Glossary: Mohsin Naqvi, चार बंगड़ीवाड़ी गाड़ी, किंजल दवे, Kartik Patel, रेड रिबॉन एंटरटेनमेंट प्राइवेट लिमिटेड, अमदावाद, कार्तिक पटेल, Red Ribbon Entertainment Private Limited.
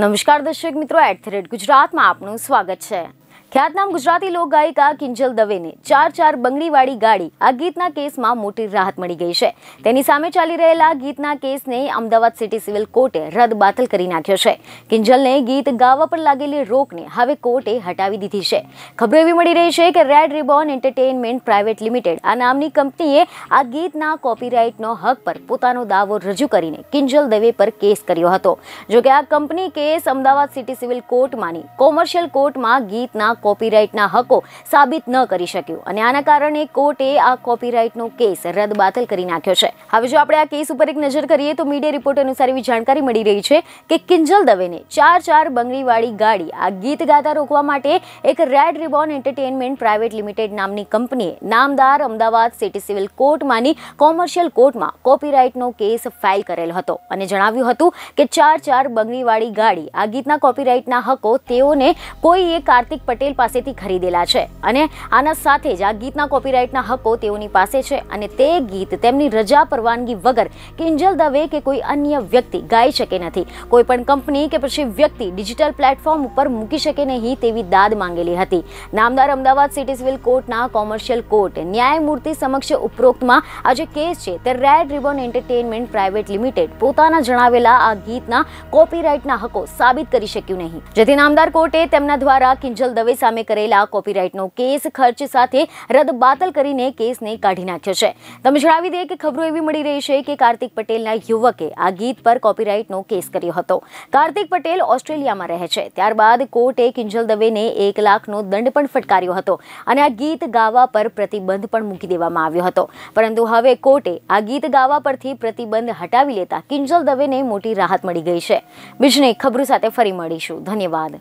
नमस्कार दर्शक मित्रों, एट गुजरात में आपनु स्वागत है। ख्यातनाम गुजराती लोक गायिका किंजल दवे ने चार बंगड़ीवाड़ी गाड़ी आ गीतना केस में मोटी राहत मिली गई है। तेनी सामे चाली रहेला गीतना केस ने अमदावाद सीटी सीविल कोर्टे रदबातल करी नाख्यो छे। किंजल ने गीत गावा पर लागेली रोक ने हवे कोर्टे हटावी दीधी छे। खबर एवी मळी रही है कि रेड रिबॉन एंटरटेनमेंट प्राइवेट लिमिटेड आ नामनी कंपनीए आ गीतना कॉपीराइटनो हक पर पोतानो दावो रजू करीने किंजल दवे पर केस कर्यो हतो। जो कि आ company case अमदावाद city civil court मानी कोमर्शियल कोर्ट में गीतना कॉपीराइट ना हको साबित न करी शक्यो अने आना कारणे कोर्टे आ कॉपीराइट नो केस रदबातल करी नाख्यो छे। हवे जो आपणे आ केस उपर एक नजर करीए तो मीडिया रिपोर्ट अनुसार एवी जाणकारी मळी रही छे के किंजल दवे ने चार बंगड़ीवाड़ी गाड़ी आ गीत गाता रोकवा माटे एक रेड रिबॉन एंटरटेनमेंट प्राइवेट लिमिटेड नामनी कंपनीए नामदार अमदावाद सिटी सिविल कोर्ट मानी कोमर्शियल कोर्ट में कॉपीराइट नो केस फाइल करेलो हतो अने जणाव्युं हतुं के चार बंगड़ीवाड़ी गाड़ी आ गीतना कॉपीराइट ना हको तेओने कोईए कार्तिक पटेल पासेथी खरीदेला छे अने आना साथे ज आ गीतना कॉपीराइटना हको तेओनी पासे छे अने ते गीत तेमनी रजा परवानगी वगर किंजल दवे के कोई अन्य व्यक्ति गाई शके नथी। कोई पण कंपनी के पछी व्यक्ति डिजिटल प्लेटफॉर्म पर मूकी शके नहीं तेवी दाद मांगेली हती। नामदार अमदावाद सिटी सिविल कोर्टना कोमर्शियल कोर्ट न्यायमूर्ति समक्ष उपरोक्तमां आ जे केस छे ते red ribbon entertainment private limited पोताना जणावेला आ गीतना कॉपीराइटना हको साबित करी शक्युं नहीं, जेथी नामदार कोर्टे तेमना द्वारा किंजल दवे सामे करेला कॉपीराइट नो केस खर्च साथे रदबातल करीने केस ने काढी नाख्यो छे। तमे जणावी दे के खबरो एवी मळी रही छे के कार्तिक पटेलना युवके आ गीत पर कॉपीराइट नो केस कर्यो हतो। कार्तिक पटेल ऑस्ट्रेलिया में रहे छे। त्यारबाद कोर्टे किंजल दवे ने 1 लाख नो दंड पण फटकार्यो हतो अने आ गीत गावा पर प्रतिबंध पण मूकी देवामां आव्यो हतो। परंतु हवे कोर्टे आ गीत गावा परथी प्रतिबंध हटावी लेता किंजल दवे ने मोटी राहत मळी गई छे। बीजने खबरो साथे फरी मळीशुं। धन्यवाद।